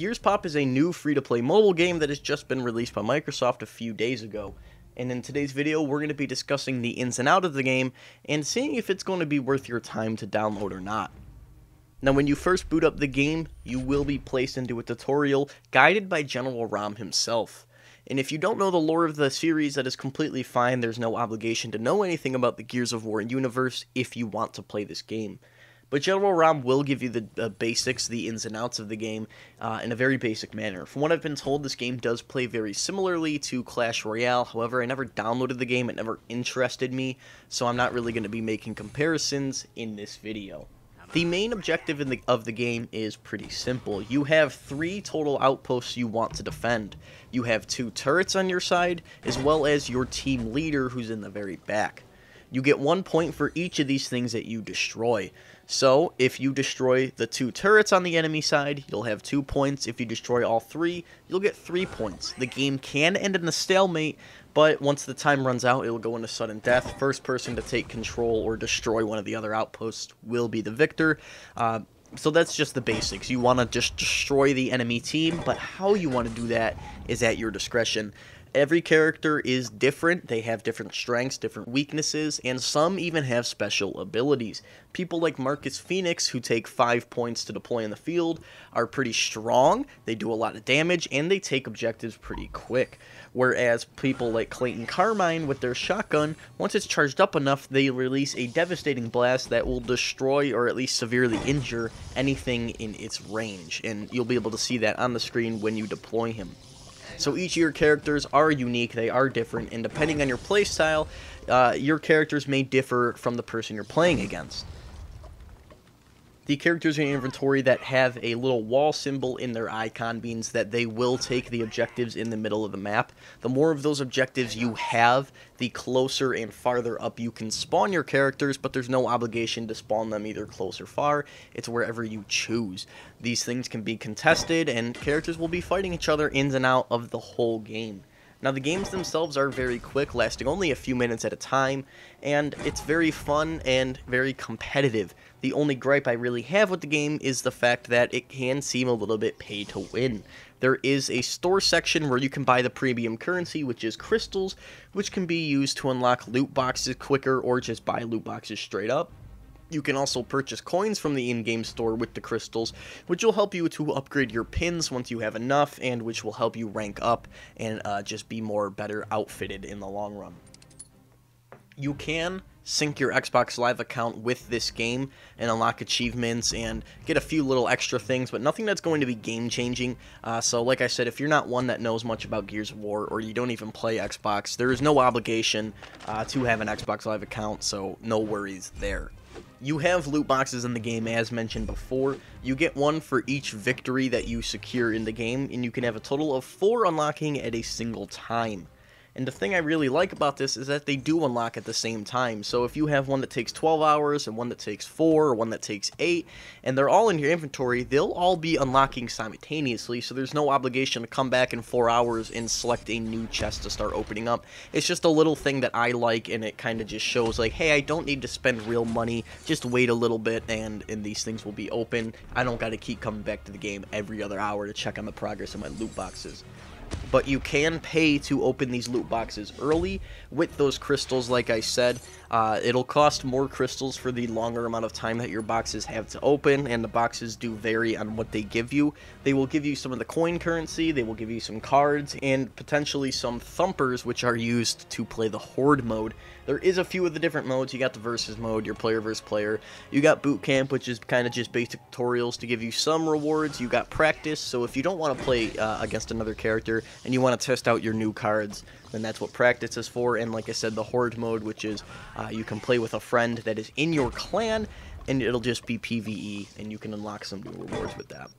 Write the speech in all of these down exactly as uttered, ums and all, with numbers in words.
Gears Pop is a new free-to-play mobile game that has just been released by Microsoft a few days ago. And in today's video, we're going to be discussing the ins and outs of the game and seeing if it's going to be worth your time to download or not. Now, when you first boot up the game, you will be placed into a tutorial guided by General RAAM himself. And if you don't know the lore of the series, that is completely fine. There's no obligation to know anything about the Gears of War universe if you want to play this game. But General RAAM will give you the uh, basics, the ins and outs of the game, uh, in a very basic manner. From what I've been told, this game does play very similarly to Clash Royale. However, I never downloaded the game, it never interested me, so I'm not really going to be making comparisons in this video. The main objective in the, of the game is pretty simple. You have three total outposts you want to defend. You have two turrets on your side, as well as your team leader who's in the very back. You get one point for each of these things that you destroy. So, if you destroy the two turrets on the enemy side, you'll have two points. If you destroy all three, you'll get three points. The game can end in a stalemate, but once the time runs out, it'll go into sudden death. First person to take control or destroy one of the other outposts will be the victor. Uh, so that's just the basics. You want to just destroy the enemy team, but how you want to do that is at your discretion. Every character is different, they have different strengths, different weaknesses, and some even have special abilities. People like Marcus Phoenix, who take five points to deploy in the field, are pretty strong, they do a lot of damage, and they take objectives pretty quick. Whereas people like Clayton Carmine with their shotgun, once it's charged up enough, they release a devastating blast that will destroy or at least severely injure anything in its range, and you'll be able to see that on the screen when you deploy him. So each of your characters are unique, they are different, and depending on your playstyle, uh, your characters may differ from the person you're playing against. The characters in your inventory that have a little wall symbol in their icon means that they will take the objectives in the middle of the map. The more of those objectives you have, the closer and farther up you can spawn your characters, but there's no obligation to spawn them either close or far. It's wherever you choose. These things can be contested, and characters will be fighting each other ins and out of the whole game. Now, the games themselves are very quick, lasting only a few minutes at a time, and it's very fun and very competitive. The only gripe I really have with the game is the fact that it can seem a little bit pay to win. There is a store section where you can buy the premium currency, which is crystals, which can be used to unlock loot boxes quicker or just buy loot boxes straight up. You can also purchase coins from the in-game store with the crystals, which will help you to upgrade your pins once you have enough, and which will help you rank up and uh, just be more better outfitted in the long run. You can sync your Xbox Live account with this game and unlock achievements and get a few little extra things, but nothing that's going to be game-changing. Uh, so like I said, if you're not one that knows much about Gears of War or you don't even play Xbox, there is no obligation uh, to have an Xbox Live account, so no worries there. You have loot boxes in the game, as mentioned before. You get one for each victory that you secure in the game, and you can have a total of four unlocking at a single time. And the thing I really like about this is that they do unlock at the same time. So if you have one that takes twelve hours, and one that takes four, or one that takes eight, and they're all in your inventory, they'll all be unlocking simultaneously, so there's no obligation to come back in four hours and select a new chest to start opening up. It's just a little thing that I like, and it kind of just shows like, hey, I don't need to spend real money, just wait a little bit, and, and these things will be open. I don't got to keep coming back to the game every other hour to check on the progress of my loot boxes. But you can pay to open these loot boxes early with those crystals, like I said. Uh, it'll cost more crystals for the longer amount of time that your boxes have to open, and the boxes do vary on what they give you. They will give you some of the coin currency, they will give you some cards, and potentially some thumpers, which are used to play the horde mode. There is a few of the different modes. You got the versus mode, your player versus player. You got boot camp, which is kind of just basic tutorials to give you some rewards. You got practice, so if you don't want to play uh, against another character, and you want to test out your new cards, then that's what practice is for. And like I said, the horde mode, which is uh, you can play with a friend that is in your clan, and it'll just be PvE, and you can unlock some new rewards with that.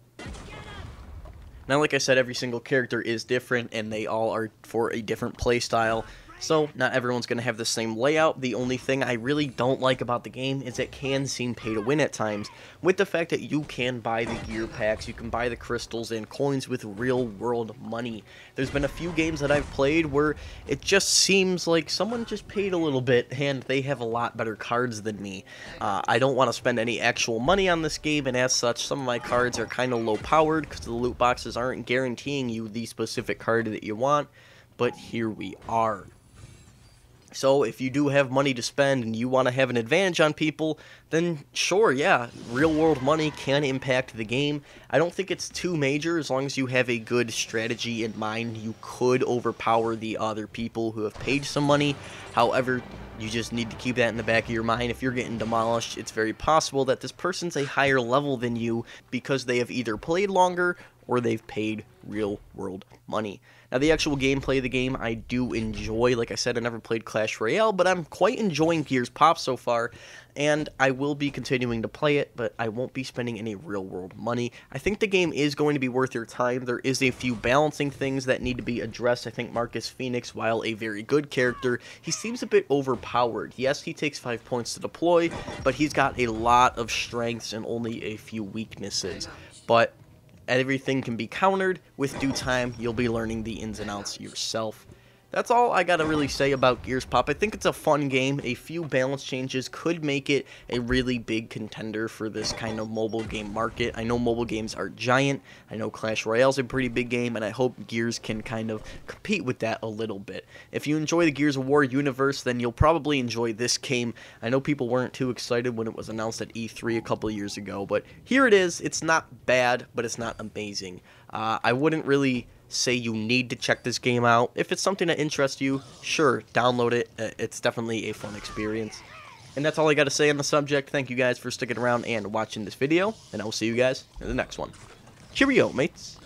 Now, like I said, every single character is different, and they all are for a different playstyle. So not everyone's going to have the same layout. The only thing I really don't like about the game is it can seem pay to win at times, with the fact that you can buy the gear packs, you can buy the crystals and coins with real world money. There's been a few games that I've played where it just seems like someone just paid a little bit and they have a lot better cards than me. Uh, I don't want to spend any actual money on this game, and as such some of my cards are kind of low powered because the loot boxes aren't guaranteeing you the specific card that you want, but here we are. So if you do have money to spend and you want to have an advantage on people, then sure, yeah, real world money can impact the game. I don't think it's too major. As long as you have a good strategy in mind, you could overpower the other people who have paid some money. However, you just need to keep that in the back of your mind. If you're getting demolished, it's very possible that this person's a higher level than you because they have either played longer or they've paid real world money. Now, the actual gameplay of the game I do enjoy. Like I said, I never played Clash Royale, but I'm quite enjoying Gears Pop so far, and I will be continuing to play it, but I won't be spending any real world money. I think the game is going to be worth your time. There is a few balancing things that need to be addressed. I think Marcus Phoenix, while a very good character, he seems a bit overpowered. Yes, he takes five points to deploy, but he's got a lot of strengths and only a few weaknesses. But everything can be countered. With due time, you'll be learning the ins and outs yourself. That's all I gotta really say about Gears Pop. I think it's a fun game. A few balance changes could make it a really big contender for this kind of mobile game market. I know mobile games are giant. I know Clash Royale's a pretty big game, and I hope Gears can kind of compete with that a little bit. If you enjoy the Gears of War universe, then you'll probably enjoy this game. I know people weren't too excited when it was announced at E three a couple years ago, but here it is. It's not bad, but it's not amazing. Uh, I wouldn't really say you need to check this game out. If it's something that interests you, sure, download it. It's definitely a fun experience. And that's all I got to say on the subject. Thank you guys for sticking around and watching this video, and I will see you guys in the next one. Cheerio, mates.